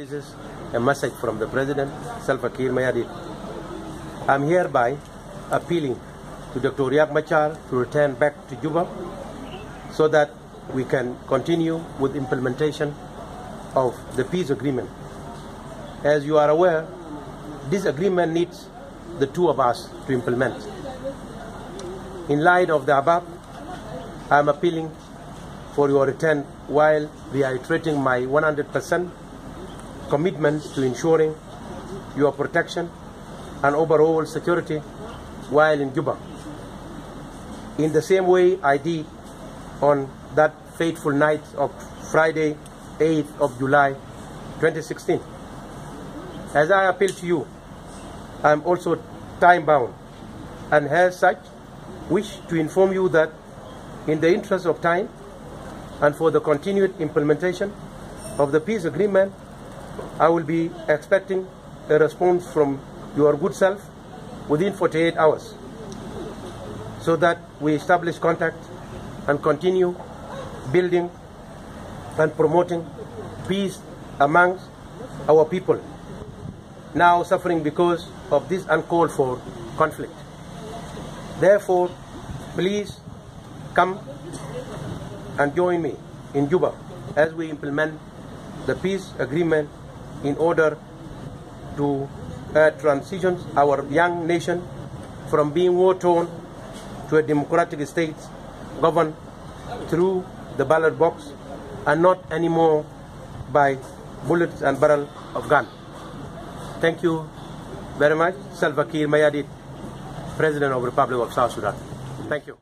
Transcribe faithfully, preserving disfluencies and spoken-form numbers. This is a message from the President, Salva Kiir Mayardit. I'm hereby appealing to Doctor Riek Machar to return back to Juba so that we can continue with implementation of the peace agreement. As you are aware, this agreement needs the two of us to implement. In light of the above, I'm appealing for your return while reiterating my one hundred percent commitment to ensuring your protection and overall security while in Juba, in the same way I did on that fateful night of Friday, eighth of July twenty sixteen. As I appeal to you, I am also time-bound, and as such, wish to inform you that in the interest of time and for the continued implementation of the peace agreement, I will be expecting a response from your good self within forty-eight hours so that we establish contact and continue building and promoting peace amongst our people now suffering because of this uncalled for conflict. Therefore, please come and join me in Juba as we implement the peace agreement in order to uh, transition our young nation from being war-torn to a democratic state governed through the ballot box and not anymore by bullets and barrel of gun. Thank you very much. Salva Kiir Mayardit, President of the Republic of South Sudan. Thank you.